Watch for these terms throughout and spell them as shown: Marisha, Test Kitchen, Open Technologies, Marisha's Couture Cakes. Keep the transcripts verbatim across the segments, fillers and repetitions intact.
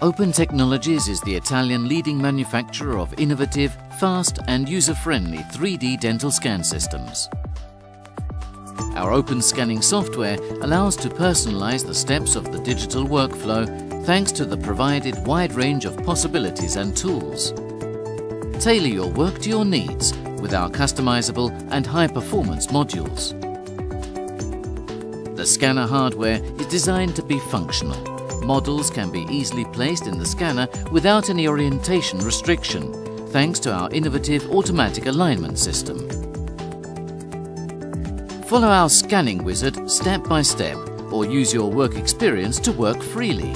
Open Technologies is the Italian leading manufacturer of innovative, fast and user-friendly three D dental scan systems. Our open scanning software allows to personalize the steps of the digital workflow thanks to the provided wide range of possibilities and tools. Tailor your work to your needs with our customizable and high-performance modules. The scanner hardware is designed to be functional. Models can be easily placed in the scanner without any orientation restriction, thanks to our innovative automatic alignment system. Follow our scanning wizard step by step, or use your work experience to work freely.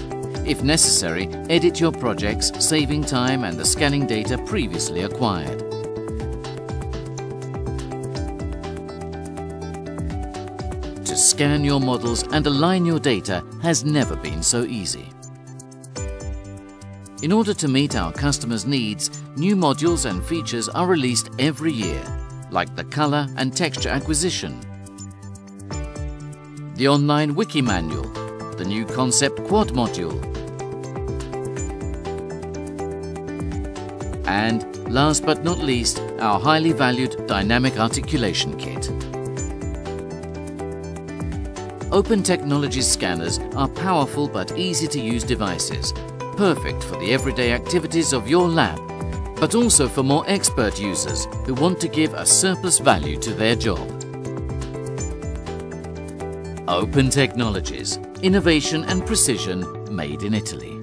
If necessary, edit your projects, saving time and the scanning data previously acquired. To scan your models and align your data has never been so easy. In order to meet our customers' needs, new modules and features are released every year, like the color and texture acquisition, the online wiki manual, the new concept quad module, and last but not least, our highly valued dynamic articulation kit. Open Technologies scanners are powerful but easy-to-use devices, perfect for the everyday activities of your lab, but also for more expert users who want to give a surplus value to their job. Open Technologies, innovation and precision made in Italy.